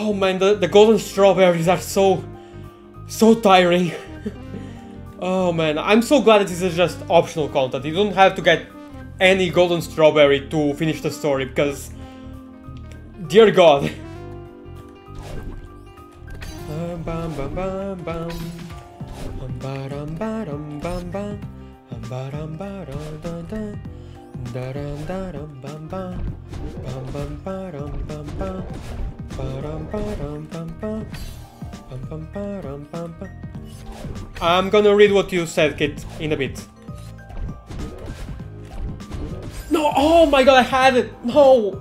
Oh man, the golden strawberries are so tiring. Oh man, I'm so glad that this is just optional content. You don't have to get any golden strawberry to finish the story, because... dear god. I'm gonna read what you said, Kit, in a bit. No! Oh my god, I had it! No!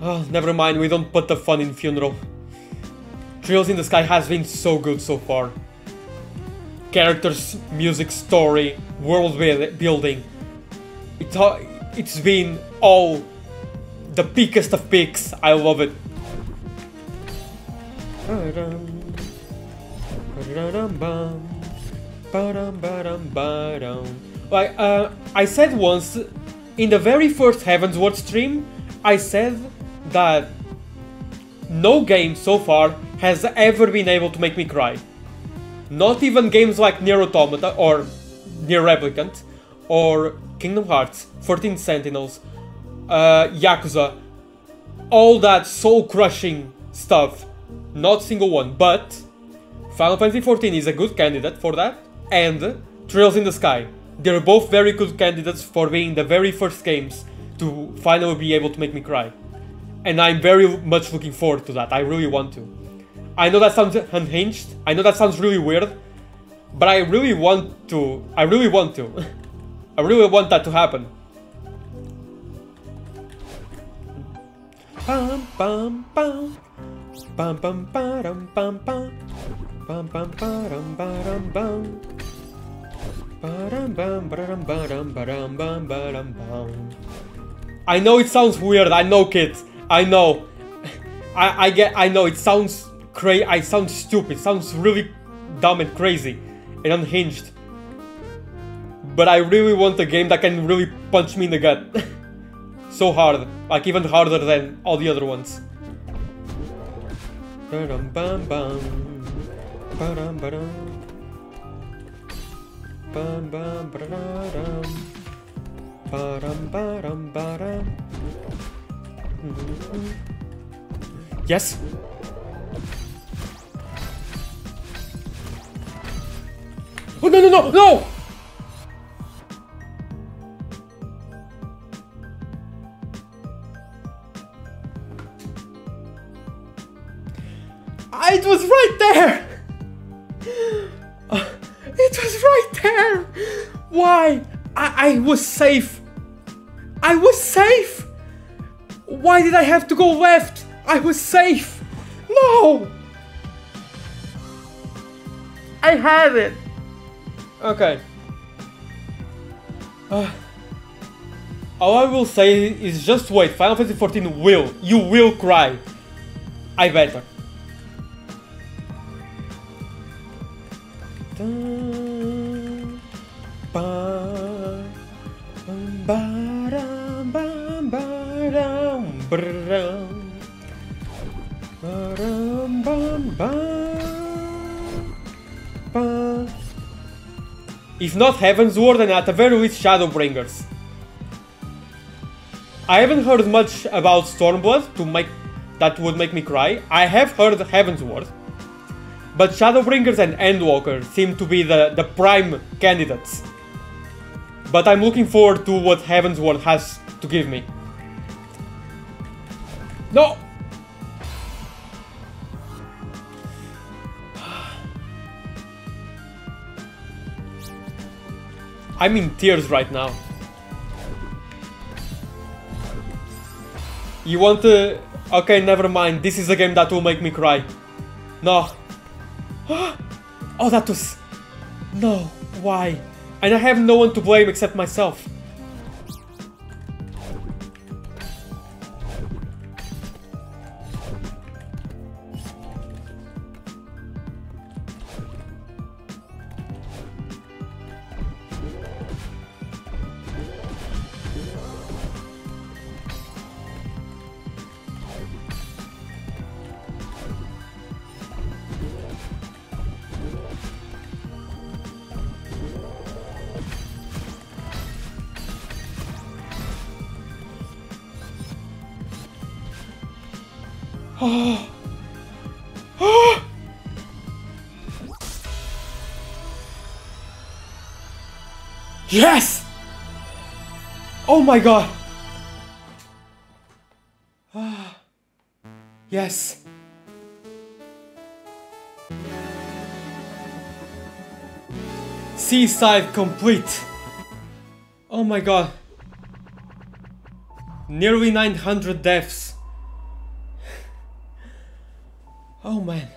Oh, never mind, we don't put the fun in funeral. Trails in the Sky has been so good so far. Characters, music, story, world building. It's been all the peakest of peaks. I love it. Like, I said once, in the very first Heavensward stream, I said that no game so far has ever been able to make me cry. Not even games like Nier Automata or Nier Replicant or Kingdom Hearts, 14 Sentinels, Yakuza, all that soul-crushing stuff. Not single one, but Final Fantasy 14 is a good candidate for that, and Trails in the Sky. They're both very good candidates for being the very first games to finally be able to make me cry. And I'm very much looking forward to that, I really want to. I know that sounds unhinged, I know that sounds really weird, but I really want to, I really want that to happen. Bum, bum, bum. Bum, bum, ba-dum, bum, bum. Bum, bum, ba-dum, ba-dum, bum. Ba-dum, bum, ba-dum, ba-dum, ba-dum, bum, ba-dum, bum. I know it sounds weird, I know, kids. I know. I know it sounds crazy, I sound stupid, it sounds really dumb and crazy and unhinged. But I really want a game that can really punch me in the gut. So hard, like even harder than all the other ones. Yes. Oh no no no no! It was right there! It was right there! Why? I was safe! I was safe! Why did I have to go left? I was safe! No! I have it! Okay. All I will say is just wait. Final Fantasy 14 will. You will cry. I better. If not Heavensward, then at the very least Shadowbringers. I haven't heard much about Stormblood that would make me cry. I have heard Heavensward, but Shadowbringers and Endwalker seem to be the prime candidates. But I'm looking forward to what Heavensward has to give me. No! I'm in tears right now. You want to... okay, never mind. This is a game that will make me cry. No. Oh, that was... no. Why? And I have no one to blame except myself. Oh. Oh. Yes! Oh my god! Ah. Yes. Seaside complete. Oh my god. Nearly 900 deaths. Oh man.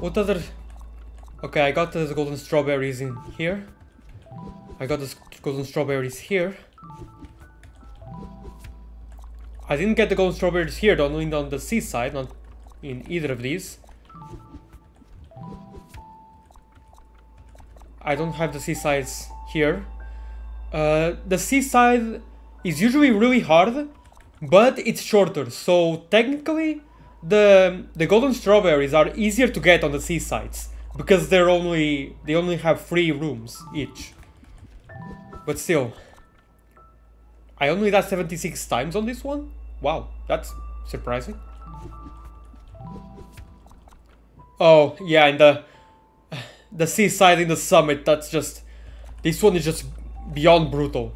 What other... Okay, I got the golden strawberries in here. I got the golden strawberries here. I didn't get the golden strawberries here, only on the seaside, not in either of these. I don't have the seasides here. The seaside is usually really hard, but it's shorter, so technically the golden strawberries are easier to get on the seasides because they're only have 3 rooms each. But still, I only died 76 times on this one? Wow, that's surprising. Oh, yeah, and the seaside in the summit, that's just... This one is just beyond brutal.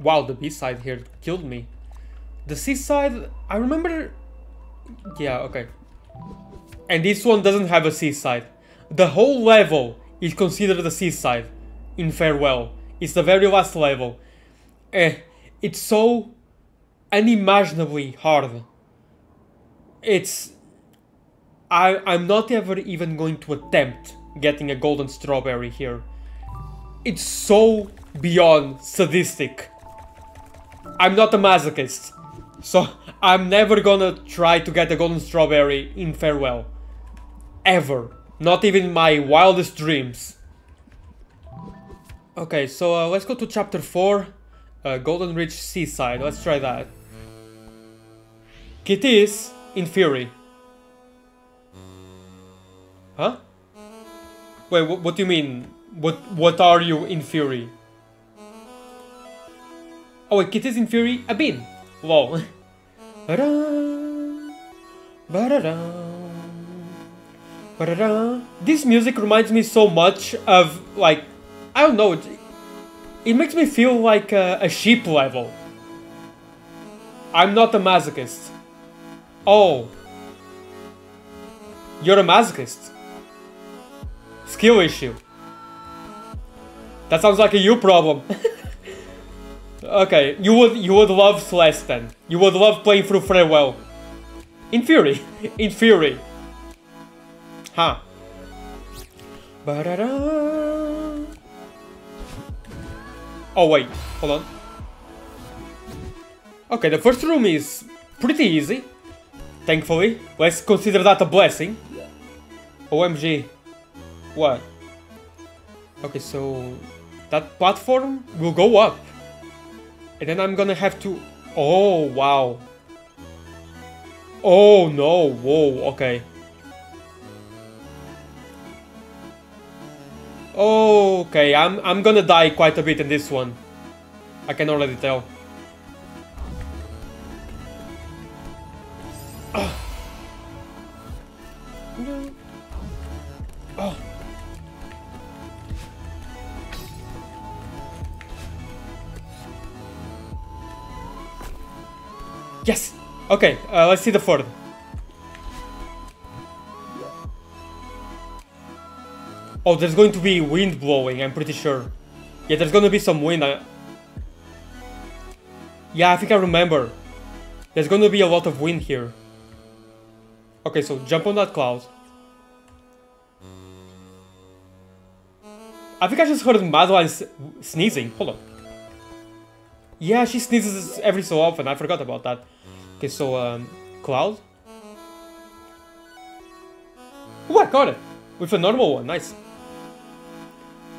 Wow, the B-side here killed me. The seaside, I remember... Yeah, okay. And this one doesn't have a seaside. The whole level is considered the seaside in Farewell. It's the very last level. It's so unimaginably hard. It's... I'm not ever even going to attempt getting a golden strawberry here. It's so beyond sadistic. I'm not a masochist, so I'm never gonna try to get a golden strawberry in Farewell. Ever. Not even my wildest dreams. Okay, so let's go to chapter 4, Golden Ridge Seaside. Let's try that. Kitty is in fury. Huh? Wait, what do you mean? What are you in fury? Oh wait, Kitty is in fury? A bean. Lol. Ba-da, ba-da-da. This music reminds me so much of, like, I don't know, it makes me feel like a sheep level. I'm not a masochist. Oh. You're a masochist. Skill issue. That sounds like a you problem. Okay, you would love Celeste then. You would love playing through Farewell. In fury. In fury. Huh. Ba-da-da. Oh wait, hold on. Okay, the first room is pretty easy. Thankfully. Let's consider that a blessing. OMG. What? Okay, so... That platform will go up. And then I'm gonna have to... Oh, wow. Oh no, whoa, okay. Okay, I'm gonna die quite a bit in this one. I can already tell. Oh. Oh. Yes. Okay. Let's see the fourth. Oh, there's going to be wind blowing, I'm pretty sure. Yeah, there's going to be some wind. Yeah, I think I remember. There's going to be a lot of wind here. Okay, so jump on that cloud. I think I just heard Madeline sneezing. Hold on. Yeah, she sneezes every so often. I forgot about that. Okay, so, cloud. Oh, I got it. With a normal one. Nice.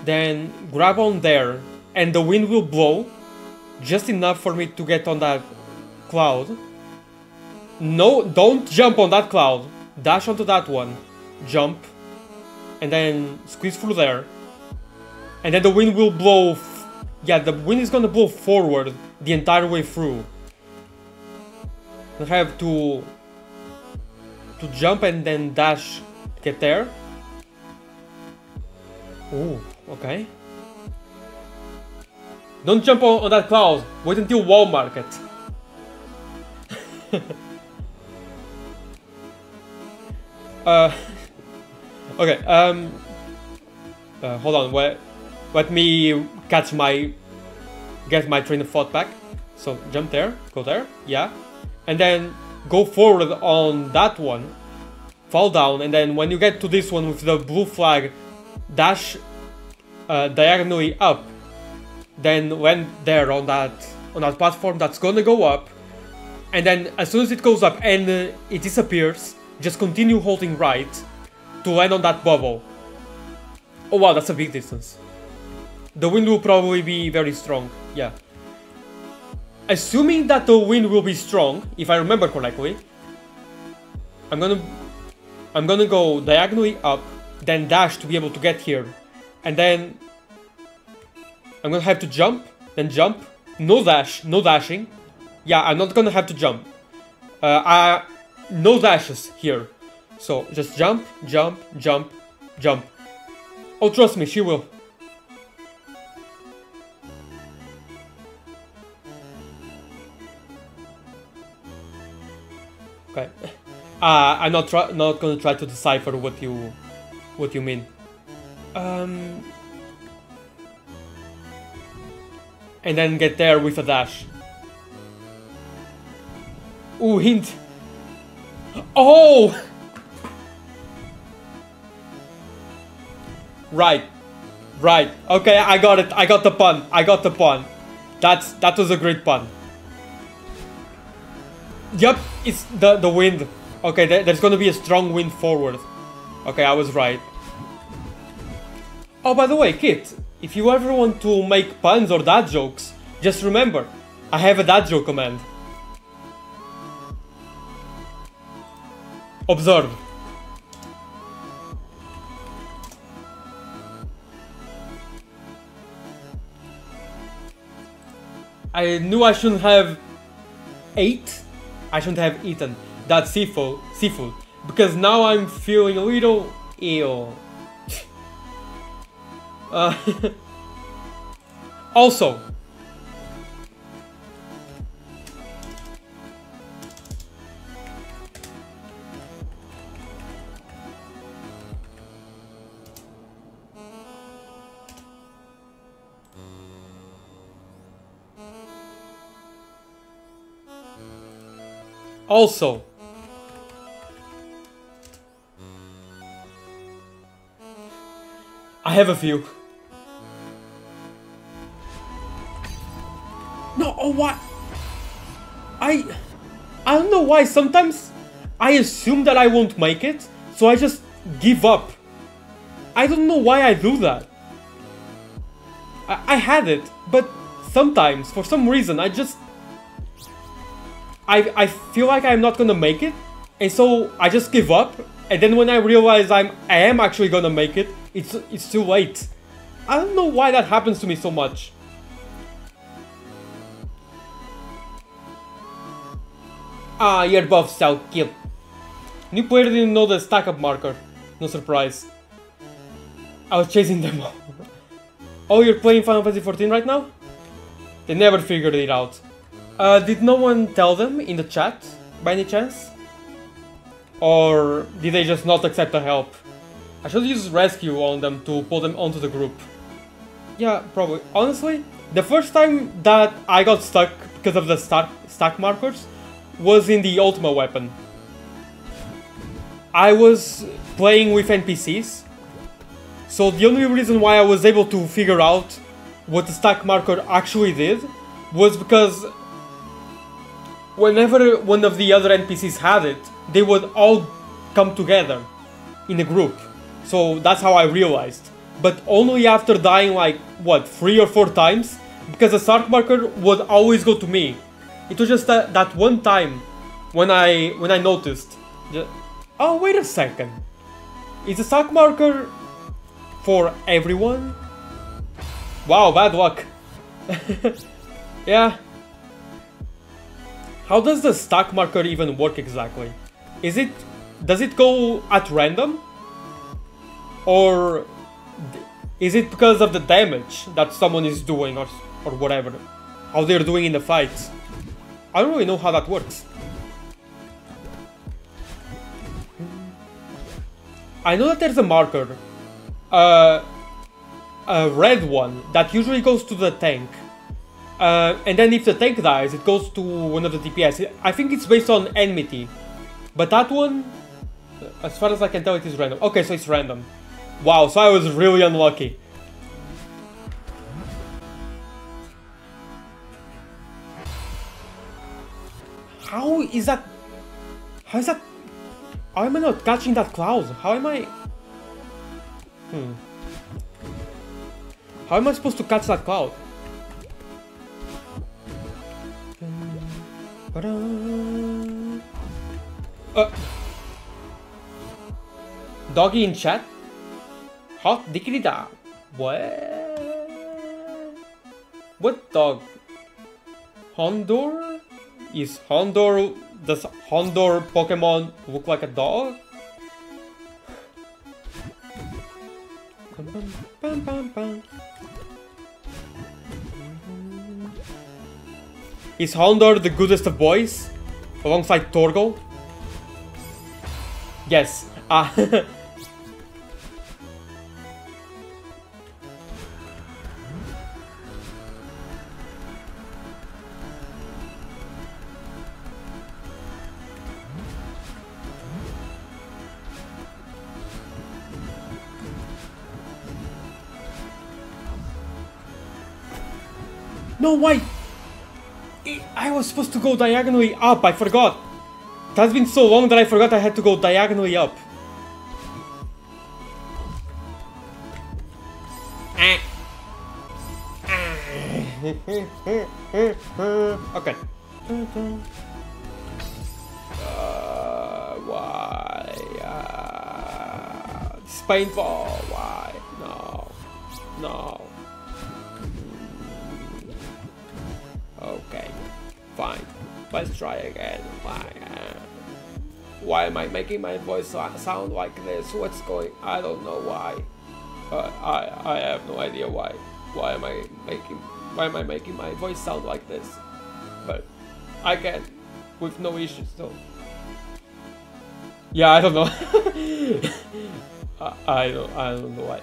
Then grab on there and the wind will blow just enough for me to get on that cloud. No, don't jump on that cloud. Dash onto that one. Jump. and then squeeze through there. And then the wind will blow... yeah, the wind is gonna blow forward the entire way through. I have to jump and then dash to get there. Ooh, okay. Don't jump on that cloud. Wait until Wall Market. Okay, hold on, let me catch my... get my train of thought back. So, jump there, go there, yeah. And then go forward on that one. Fall down, and then when you get to this one with the blue flag, dash diagonally up. Then land there on that platform that's gonna go up. And then as soon as it goes up and it disappears, just continue holding right to land on that bubble. Oh wow, that's a big distance. The wind will probably be very strong, yeah. Assuming that the wind will be strong, if I remember correctly, I'm gonna go diagonally up, then dash to be able to get here. And then I'm gonna have to jump, then jump, no dash, no dashing. Yeah, I'm not gonna have to jump. No dashes here. So, just jump, jump, jump, jump. Oh, trust me, she will. Okay. I'm not gonna try to decipher what you mean. And then get there with a dash. Ooh, hint. Oh! Right. Right. Okay, I got it. I got the pun. I got the pun. That was a great pun. Yep, it's the wind. Okay, there's gonna be a strong wind forward. Okay, I was right. Oh, by the way, Kit, if you ever want to make puns or dad jokes, just remember, I have a dad joke command. Observe. I knew I shouldn't have ate. I shouldn't have eaten that seafood because now I'm feeling a little ill. Also. Also, I have a few. No, oh what? I don't know why. Sometimes I assume that I won't make it, so I just give up. I don't know why I do that. I had it, but sometimes, for some reason, I just... I feel like I'm not gonna make it, and so I just give up, and then when I realize I am actually gonna make it, it's too late. I don't know why that happens to me so much. Ah, your buff shall kill. New player didn't know the stack up marker. No surprise. I was chasing them all. Oh, you're playing Final Fantasy 14 right now? They never figured it out. Did no one tell them in the chat, by any chance? Or did they just not accept the help? I should use rescue on them to pull them onto the group. Yeah, probably. Honestly, the first time that I got stuck because of the stack markers was in the Ultima weapon. I was playing with NPCs, so the only reason why I was able to figure out what the stack marker actually did was because whenever one of the other NPCs had it, they would all come together in a group. So that's how I realized. But only after dying like, what, 3 or 4 times? Because the Stark Marker would always go to me. It was just that one time when I noticed. Oh, wait a second. Is the Stark Marker for everyone? Wow, bad luck. Yeah. How does the stock market even work exactly? Is it... does it go at random? Or is it because of the damage that someone is doing or whatever? How they're doing in the fights? I don't really know how that works. I know that there's a marker, a red one, that usually goes to the tank. And then if the tank dies, it goes to one of the DPS. I think it's based on enmity. But that one, as far as I can tell, it is random. Okay, so it's random. Wow, so I was really unlucky. How is that? How is that? How am I not catching that cloud? How am I? How am I supposed to catch that cloud? Doggy in chat? Hot diggity da. What? What dog? Houndour? Is Houndour... does Houndour Pokemon look like a dog? Is Houndour the goodest of boys? Alongside Torgo? Yes. Ah. No, why? I was supposed to go diagonally up, I forgot. It has been so long that I forgot I had to go diagonally up. Okay. Why? It's painful. Why? No. No. Okay. Fine. Let's try again. Why am I making my voice sound like this? What's going? I don't know why. I have no idea why. Why am I making my voice sound like this? But I can, with no issues though. Yeah, I don't know. I don't know why.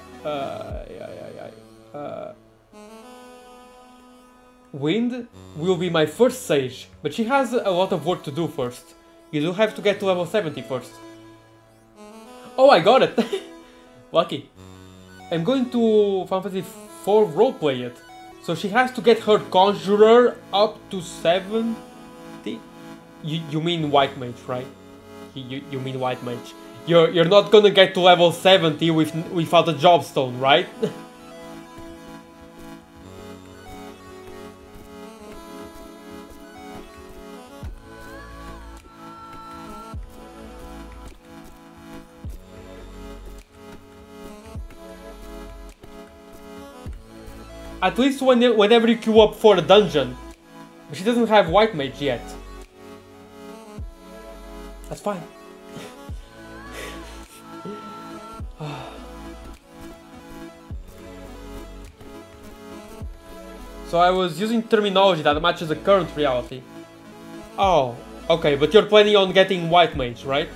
Wind will be my first sage, but she has a lot of work to do first. You do have to get to level 70 first. Oh, I got it! Lucky. I'm going to Final Fantasy 4 roleplay it. So she has to get her Conjurer up to 70. You mean White Mage, right? You mean White Mage. You're not gonna get to level 70 without a Jobstone, right? At least whenever you queue up for a dungeon. But she doesn't have White Mage yet. That's fine. So I was using terminology that matches the current reality. Oh, okay, but you're planning on getting White Mage, right?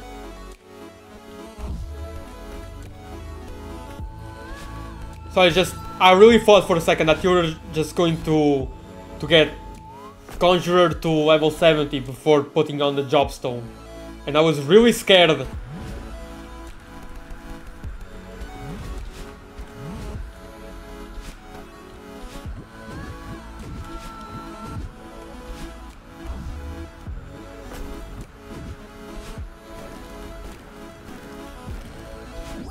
So I really thought for a second that you were just going to get Conjurer to level 70 before putting on the Jobstone. And I was really scared.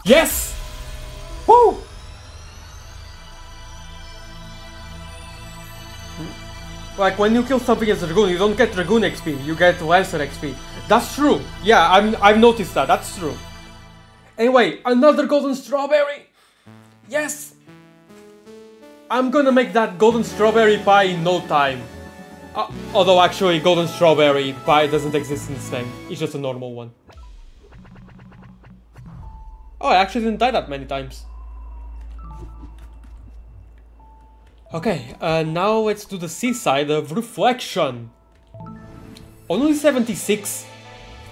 Yes! Woo! Like, when you kill something as Dragoon, you don't get Dragoon XP, you get Lancer XP. That's true. Yeah, I've noticed that. That's true. Anyway, another golden strawberry! Yes! I'm gonna make that golden strawberry pie in no time. Although actually, golden strawberry pie doesn't exist in this thing. It's just a normal one. Oh, I actually didn't die that many times. Okay, now let's do the seaside of reflection. Only 76?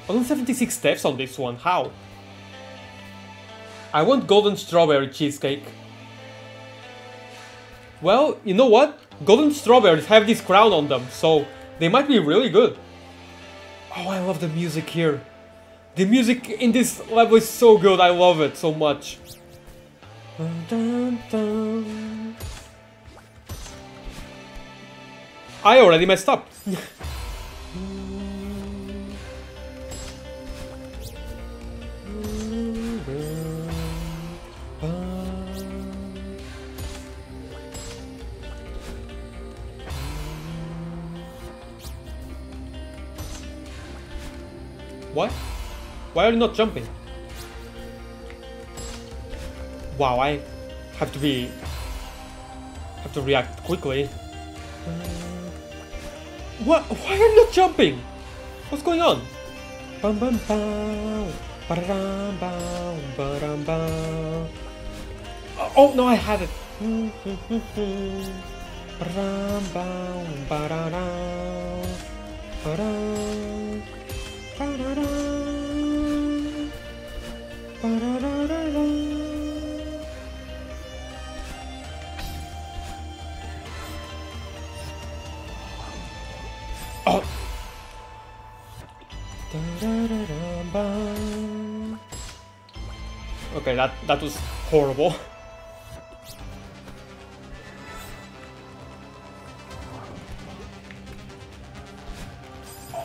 Only 76 steps on this one, how? I want golden strawberry cheesecake. Well, you know what? Golden strawberries have this crown on them, so they might be really good. Oh, I love the music here. The music in this level is so good, I love it so much. Dun, dun, dun. I already messed up. What? Why are you not jumping? Wow, I have to react quickly. What? Why are you not jumping? What's going on? Bum bum bum, ba-da-dum, bum, ba-dum, bum. Oh no, I had it. Ba-da-dum, bum, ba-da-dum, ba-dum. Oh. Okay, that was horrible.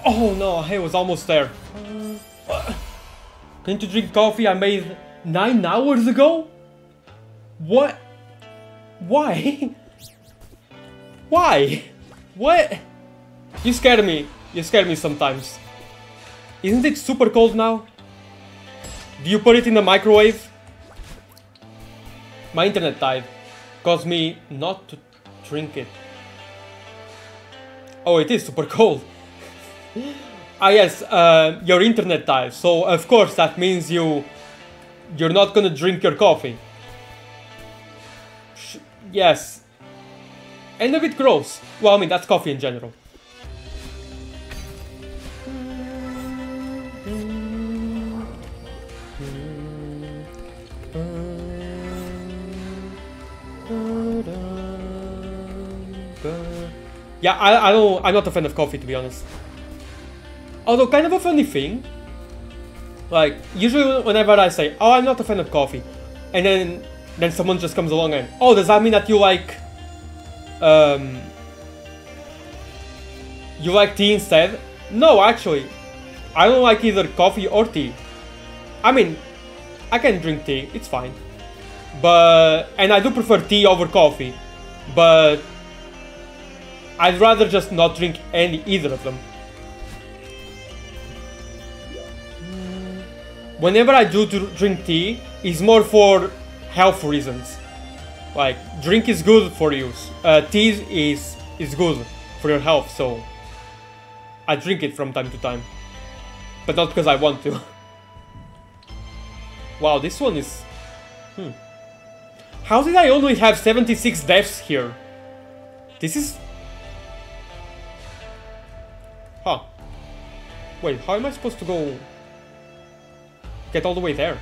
Oh no, I was almost there. Need to drink coffee I made 9 hours ago? What? Why? Why? What? You scared me. You scared me sometimes. Isn't it super cold now? Do you put it in the microwave? My internet died. Caused me not to drink it. Oh, it is super cold. Ah yes, your internet died, so of course that means you're not gonna drink your coffee. Yes. And a bit gross. Well, I mean, that's coffee in general. Yeah, I don't, I'm not a fan of coffee, to be honest. Although kind of a funny thing, like usually whenever I say, oh, I'm not a fan of coffee, and then someone just comes along and, oh, does that mean that you like tea instead? No, actually, I don't like either coffee or tea. I mean, I can drink tea, it's fine, but, and I do prefer tea over coffee, but I'd rather just not drink either of them. Whenever I do drink tea, it's more for health reasons. Like, drink is good for you. Tea is good for your health, so I drink it from time to time. But not because I want to. Wow, this one is... Hmm. How did I only have 76 deaths here? This is... Huh. Wait, how am I supposed to go... Get all the way there.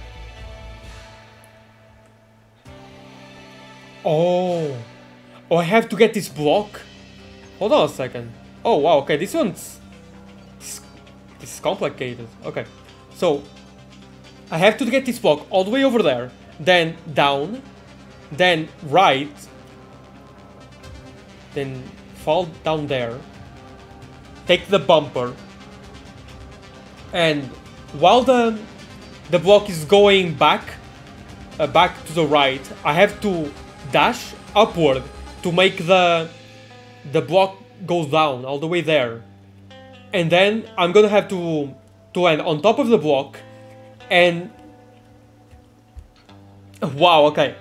Oh. Oh, I have to get this block? Hold on a second. Oh, wow, okay, this one's... This is complicated. Okay, so... I have to get this block all the way over there, then down, then right, then fall down there, take the bumper, and while the block is going back to the right, I have to dash upward to make the block goes down all the way there. And then I'm gonna have to land on top of the block and... Wow, okay.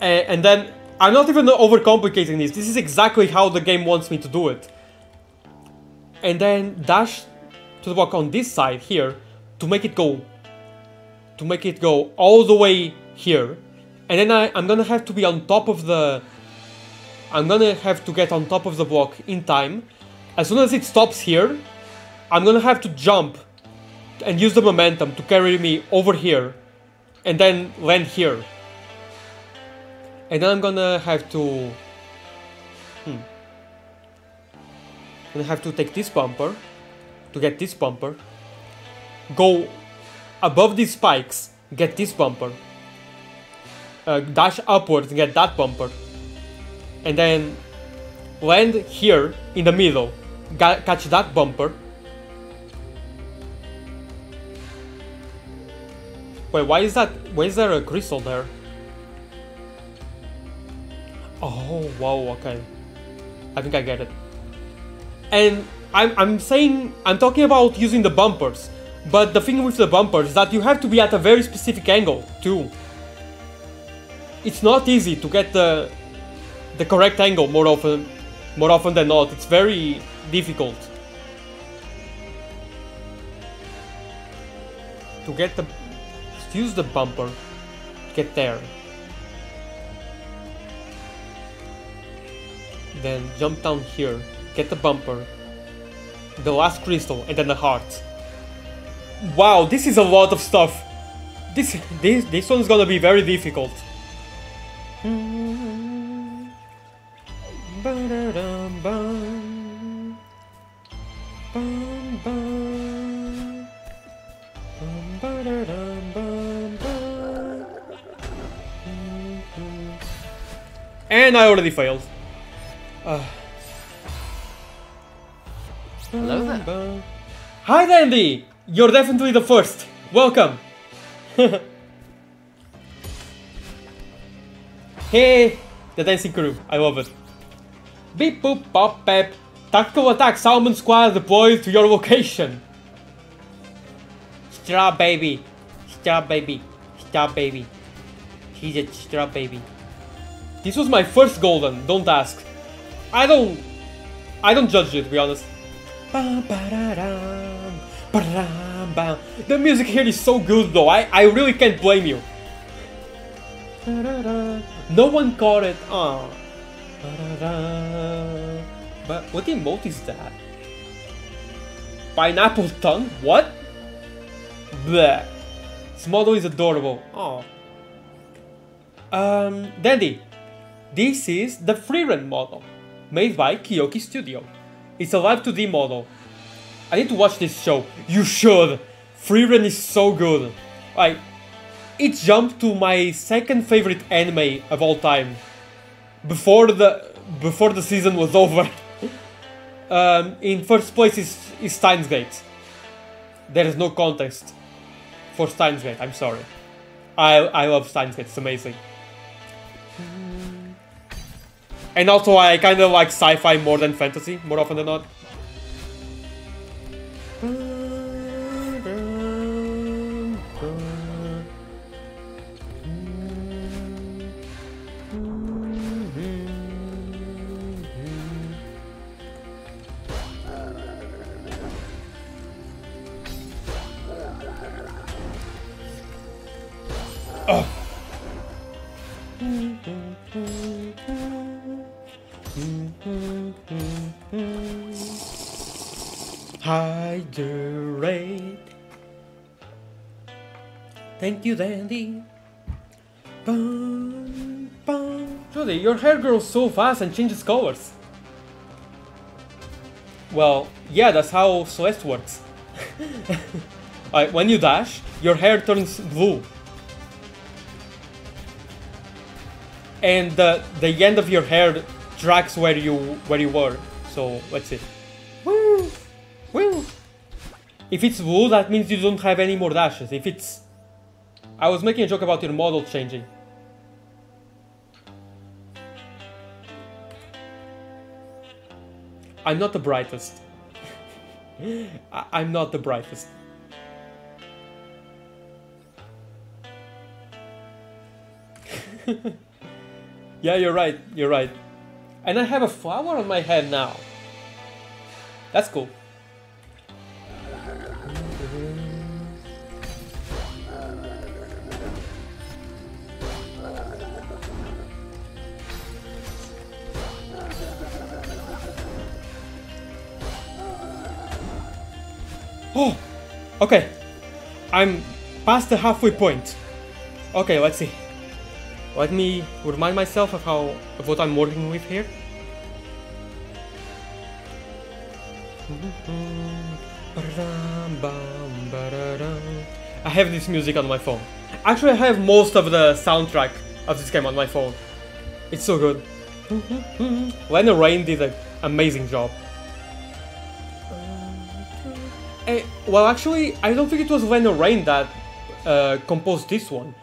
And then, I'm not even overcomplicating this, this is exactly how the game wants me to do it. And then dash to the block on this side here, to make it go all the way here. And then I'm gonna have to be on top of the... I'm gonna have to get on top of the block in time. As soon as it stops here, I'm gonna have to jump and use the momentum to carry me over here and then land here. And then I'm gonna have to... I'm gonna have to take this bumper to get this bumper, go above these spikes, get this bumper, dash upwards and get that bumper, and then land here in the middle, catch that bumper. Wait, why is that? Why is there a crystal there? Oh, wow, okay. I think I get it. And I'm talking about using the bumpers, but the thing with the bumpers is that you have to be at a very specific angle, too. It's not easy to get the correct angle more often than not. It's very difficult. To get the... Just use the bumper to get there. Then jump down here, get the bumper, the last crystal, and then the heart. Wow, this is a lot of stuff. This one's gonna be very difficult. And I already failed. Hello there. Hi, Dandy! You're definitely the first. Welcome. Hey, the dancing crew. I love it. Beep boop pop pep. Tactical attack Salmon Squad deployed to your location. Straw baby. Straw baby. Straw baby. He's a straw baby. This was my first golden, don't ask. I don't judge it, to be honest. The music here is so good though, I really can't blame you. No one caught it. Aww. But what emote is that? Pineapple tongue? What? Bleh. This model is adorable. Aww. Dandy, this is the Frieren model, made by Kyoki Studio. It's a live 2D model. I need to watch this show. You should! Frieren is so good. Like, it jumped to my second favorite anime of all time. Before the season was over. In first place is Steinsgate. There is no contest for Steinsgate, I'm sorry. I love Steinsgate, it's amazing. And also I kind of like sci-fi more than fantasy, more often than not. Hydrate. Thank you, Dandy. Bum, bum. Trudy, your hair grows so fast and changes colors. Well, yeah, that's how Celeste works. Right, when you dash, your hair turns blue. And the end of your hair tracks where you were. So let's see. Woo! Woo! If it's blue, that means you don't have any more dashes. If it's... I was making a joke about your model changing. I'm not the brightest. I'm not the brightest. Yeah, you're right, you're right. And I have a flower on my head now. That's cool. Oh, okay. I'm past the halfway point. Okay, let's see. Let me remind myself of what I'm working with here. I have this music on my phone. Actually, I have most of the soundtrack of this game on my phone. It's so good. Lena Raine did an amazing job. Well, actually, I don't think it was Lena Raine that composed this one.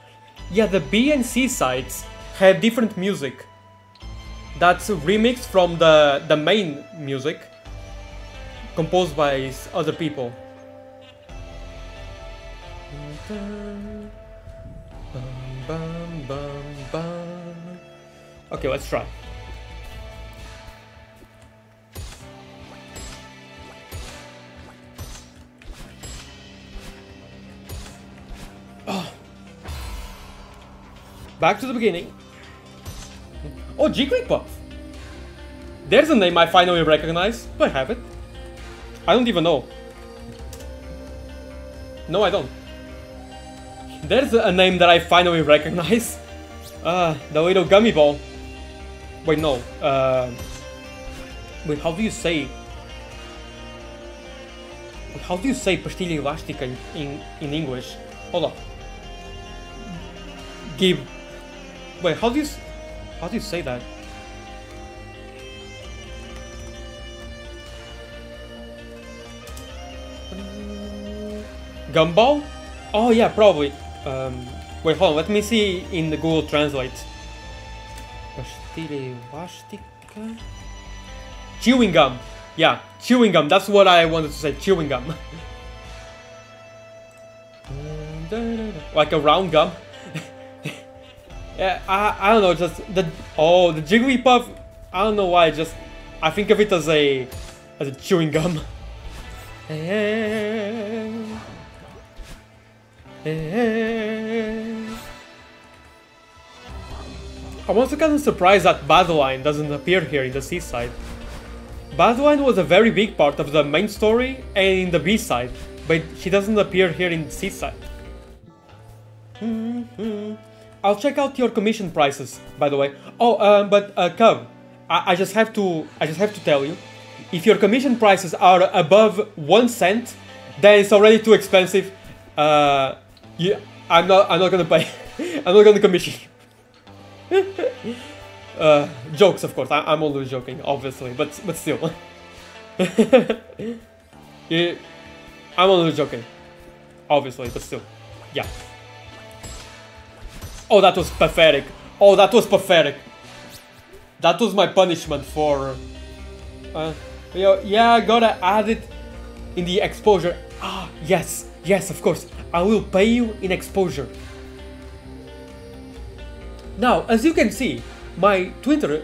Yeah, the B and C sides had different music. That's remixed from the main music, composed by other people. Okay, let's try. Back to the beginning. Oh, Jigglypuff! There's a name I finally recognize, but I have it. I don't even know. No, I don't. There's a name that I finally recognize. The little gummy ball. Wait, no. Wait, how do you say? How do you say Pastilla Elástica in English? Hold on. Give. Wait, how do you say that? Gumball? Oh yeah, probably. Wait, hold on. Let me see in the Google Translate. Pastilla Elástica. Chewing gum. Yeah, chewing gum. That's what I wanted to say. Chewing gum. Like a round gum. Yeah, I don't know, just the Jigglypuff, I don't know why, just I think of it as a chewing gum. I'm also kind of surprised that Badeline doesn't appear here in the seaside. Badeline was a very big part of the main story and in the B-side, but she doesn't appear here in the seaside. I'll check out your commission prices, by the way. Oh, but Cub, I just have to tell you, if your commission prices are above 1 cent, then it's already too expensive. I'm not gonna pay. I'm not gonna commission you. Jokes, of course. I'm always joking, obviously, but still. Yeah, I'm always joking, obviously, but still, yeah. Oh, that was pathetic. Oh, that was pathetic. That was my punishment for... yeah, I gotta add it in the exposure. Ah, yes. Yes, of course. I will pay you in exposure. Now, as you can see, my Twitter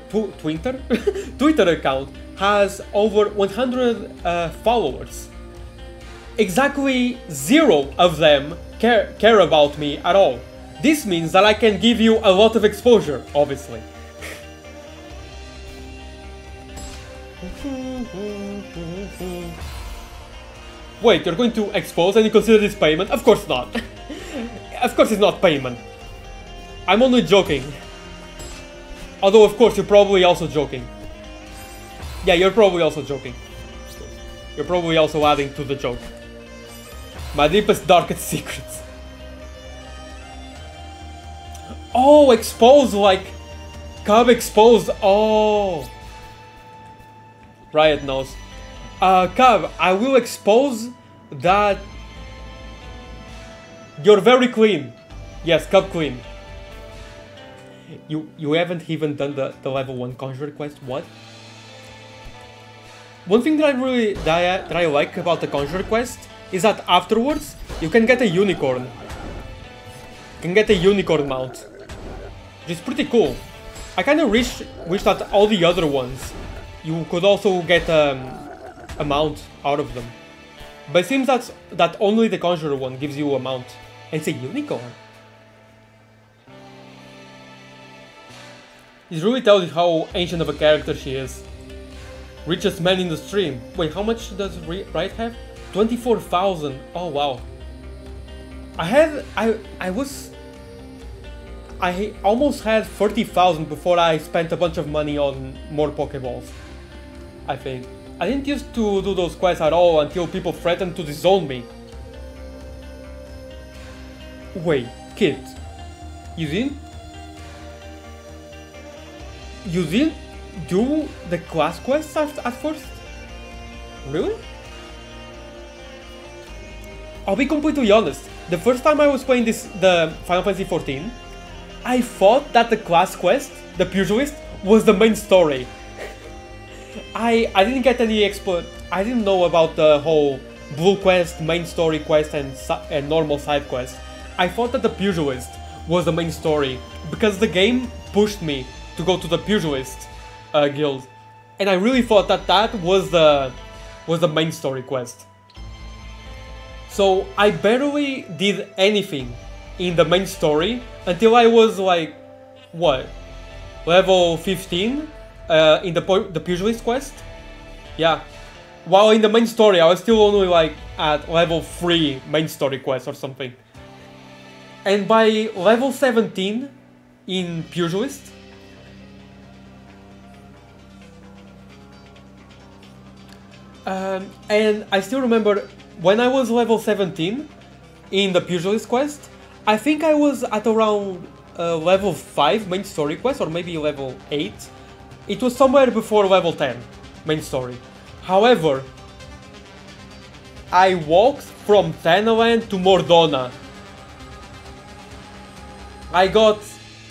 account has over 100 followers. Exactly 0 of them care about me at all. This means that I can give you a lot of exposure, obviously. Wait, you're going to expose and you consider this payment? Of course not. Of course it's not payment. I'm only joking. Although, of course, you're probably also joking. Yeah, you're probably also joking. You're probably also adding to the joke. My deepest, darkest secrets. Oh, exposed, like Cub exposed. Oh, Riot knows. Cub, I will expose that you're very clean. Yes, Cub clean. You haven't even done the level 1 Conjurer quest. What? One thing that I like about the Conjurer quest is that afterwards you can get a unicorn. You can get a unicorn mount. Which is pretty cool. I kind of wish that all the other ones you could also get a mount out of them. But it seems that only the Conjurer one gives you a mount. It's a unicorn. It really tells you how ancient of a character she is. Richest man in the stream. Wait, how much does Wright have? 24,000. Oh wow. I almost had 30,000 before I spent a bunch of money on more Pokeballs, I think. I didn't used to do those quests at all until people threatened to disown me. Wait, kid. You didn't do the class quests at first? Really? I'll be completely honest. The first time I was playing the Final Fantasy 14, I thought that the class quest, the Pugilist, was the main story. I didn't get any I didn't know about the whole blue quest, main story quest, and normal side quest. I thought that the Pugilist was the main story because the game pushed me to go to the Pugilist guild, and I really thought that was the main story quest. So I barely did anything in the main story until I was like, what, level 15 in the Pugilist quest? Yeah. While in the main story I was still only like at level 3 main story quest or something. And by level 17 in Pugilist, and I still remember when I was level 17 in the Pugilist quest, I think I was at around level 5 main story quest, or maybe level 8. It was somewhere before level 10 main story. However, I walked from Thanalan to Mor Dhona. I got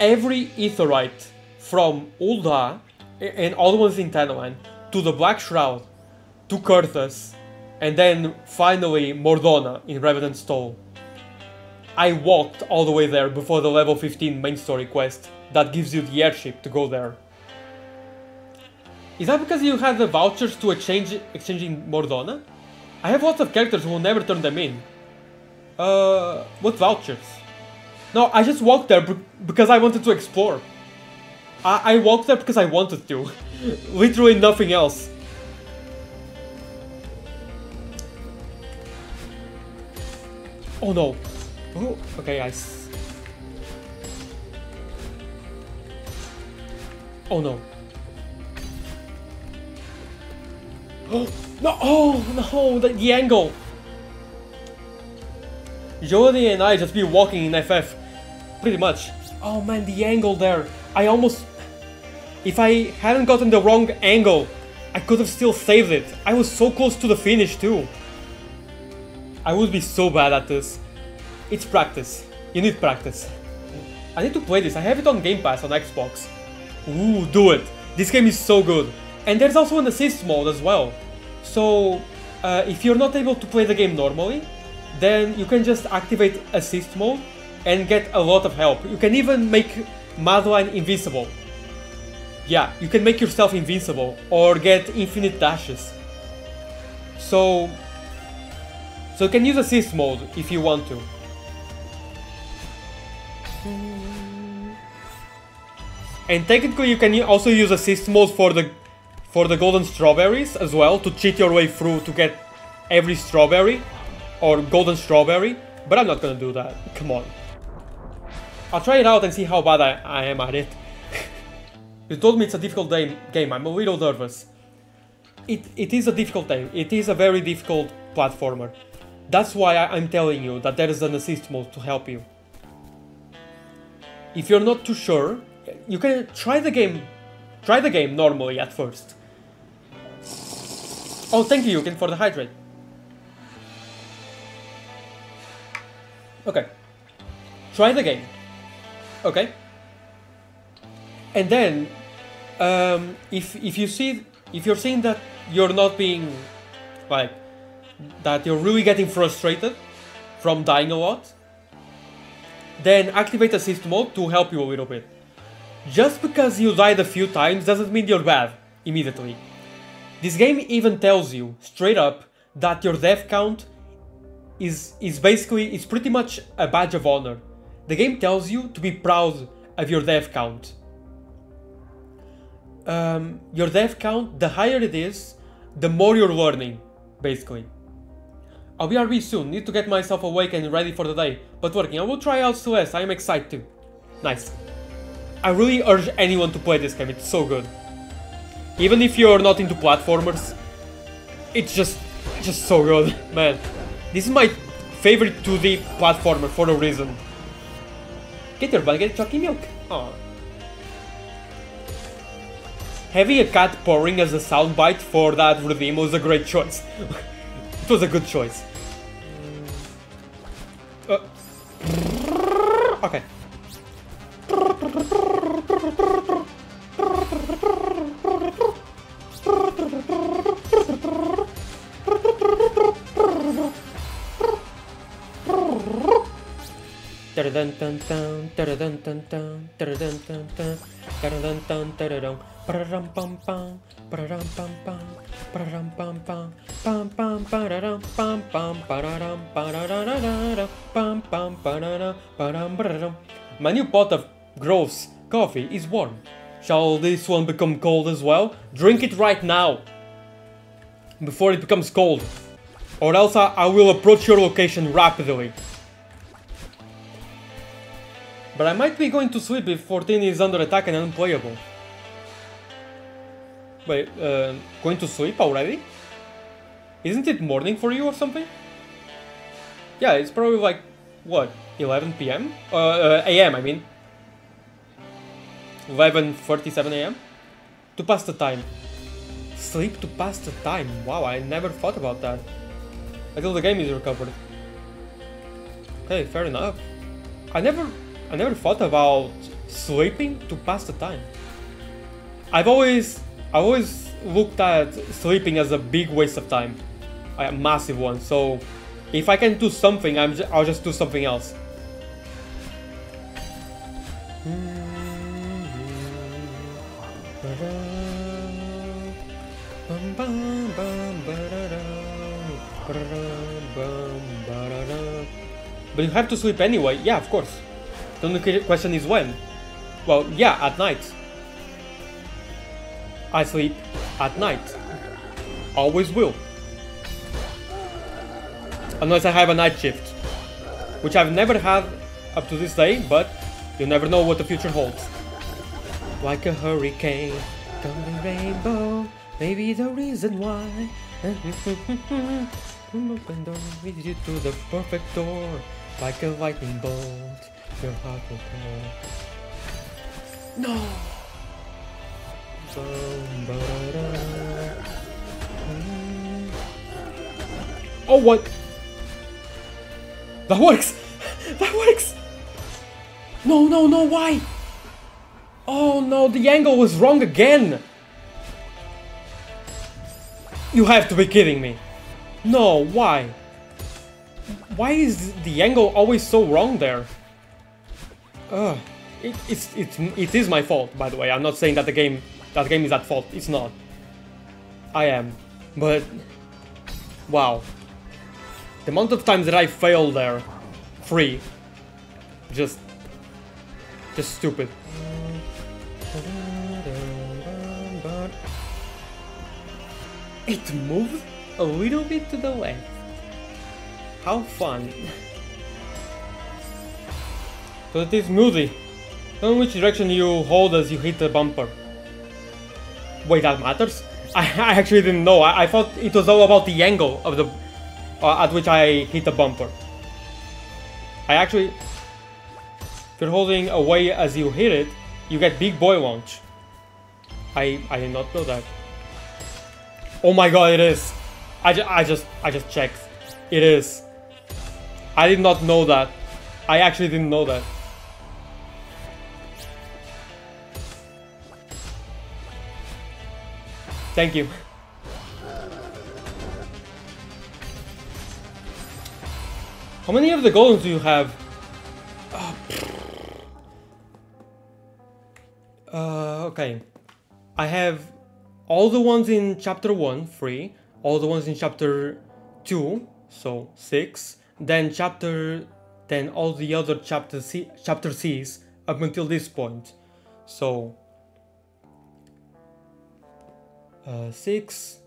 every Aetherite from Ul'dah and all the ones in Thanalan to the Black Shroud to Curtas, and then finally Mor Dhona in Revenant's Toll. I walked all the way there before the level 15 main story quest that gives you the airship to go there. Is that because you had the vouchers to exchanging Mor Dhona? I have lots of characters who will never turn them in. What vouchers? No, I just walked there because I wanted to explore. I walked there because I wanted to. Literally nothing else. Oh no. Ooh, okay, oh no. Oh no! Oh no! The angle! Jody and I just be walking in FF. Pretty much. Oh man, the angle there. I almost... If I hadn't gotten the wrong angle, I could have still saved it. I was so close to the finish too. I would be so bad at this. It's practice. You need practice. I need to play this. I have it on Game Pass on Xbox. Ooh, do it. This game is so good. And there's also an assist mode as well. So, if you're not able to play the game normally, then you can just activate assist mode and get a lot of help. You can even make Madeline invincible. Yeah, you can make yourself invincible or get infinite dashes. So you can use assist mode if you want to. And technically you can also use assist mode for the golden strawberries as well, to cheat your way through to get every strawberry or golden strawberry, but I'm not gonna do that. Come on. I'll try it out and see how bad I am at it. You told me it's a difficult game. I'm a little nervous. It is a difficult game. It is a very difficult platformer. That's why I'm telling you that there is an assist mode to help you. If you're not too sure, you can try the game. Try the game normally at first. Oh, thank you, Yukin, for the hydrate. Okay. Try the game. Okay. And then, if you're seeing that you're not being, like, that you're really getting frustrated from dying a lot, then activate assist mode to help you a little bit. Just because you died a few times doesn't mean you're bad, immediately. This game even tells you, straight up, that your death count is pretty much a badge of honor. The game tells you to be proud of your death count. Your death count, the higher it is, the more you're learning, basically. I'll be RB soon, need to get myself awake and ready for the day, but working. I will try out Celeste, I am excited too. Nice. I really urge anyone to play this game, it's so good. Even if you're not into platformers, it's just so good, man. This is my favorite 2D platformer for a reason. Get your blanket, chalky milk. Aww. Having a cat purring as a soundbite for that redeem was a great choice. It was a good choice. Okay. My new pot of gross coffee is warm. Shall this one become cold as well? Drink it right now, before it becomes cold, or else I will approach your location rapidly. But I might be going to sleep if 14 is under attack and unplayable. Wait, going to sleep already? Isn't it morning for you or something? Yeah, it's probably like, what, 11 p.m? A.m. I mean. 11:37 a.m. To pass the time. Sleep to pass the time. Wow, I never thought about that. Until the game is recovered. Okay, fair enough. I never thought about sleeping to pass the time. I've always looked at sleeping as a big waste of time, a massive one. So, if I can do something, I'll just do something else. But you have to sleep anyway. Yeah, of course. The only question is when. Well, yeah, at night. I sleep at night. Always will. Unless I have a night shift, which I've never had up to this day, but you never know what the future holds. Like a hurricane, coming rainbow, maybe the reason why. Open door leads you to the perfect door, like a lightning bolt. Your heart will burn. No! Oh, what? That works! That works! No, no, no, why? Oh no, the angle was wrong again! You have to be kidding me. No, why? Why is the angle always so wrong there? It is my fault, by the way. I'm not saying that the game is at fault. It's not. I am, but wow, the amount of times that I failed there, free, just stupid. It moved a little bit to the left. How fun! So it is moody. Don't know which direction you hold as you hit the bumper. Wait, that matters? I actually didn't know. I thought it was all about the angle of the at which I hit the bumper. I actually, if you're holding away as you hit it, you get big boy launch. I did not know that. Oh my god, it is. I just checked. It is. I did not know that. I actually didn't know that. Thank you. How many of the golems do you have? Oh, Okay. I have all the ones in chapter 1, 3, all the ones in chapter 2, so 6, then all the other chapter C's up until this point. So 6,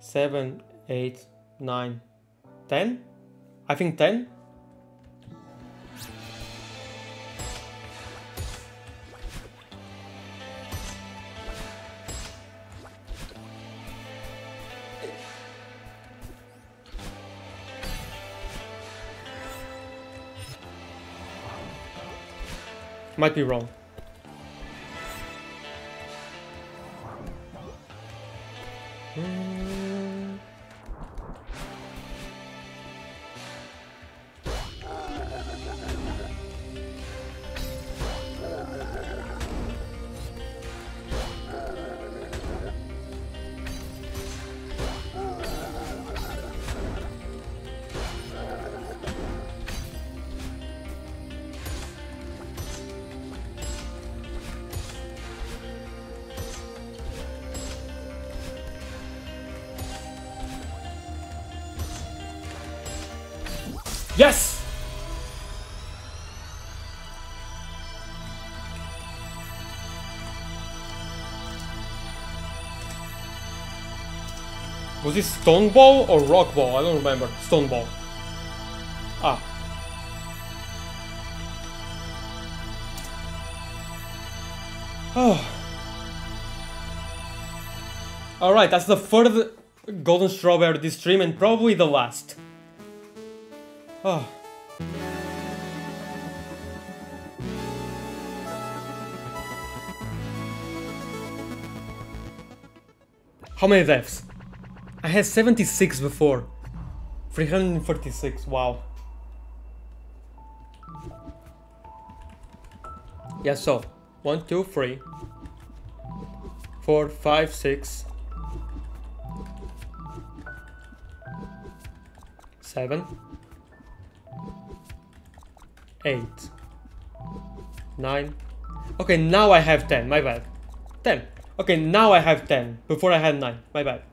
7, 8, 9, 10? I think 10. Might be wrong. Yes! Was this stone ball or rock ball? I don't remember. Stone ball. Ah. Oh. Alright, that's the third golden strawberry this stream and probably the last. Oh. How many deaths? I had 76 before. 346, wow. Yeah, so 1, 2, 3, 4, 5, 6, 7. 8, 9. Okay, now I have 10. My bad. 10. Okay, now I have 10. Before I had 9. My bad.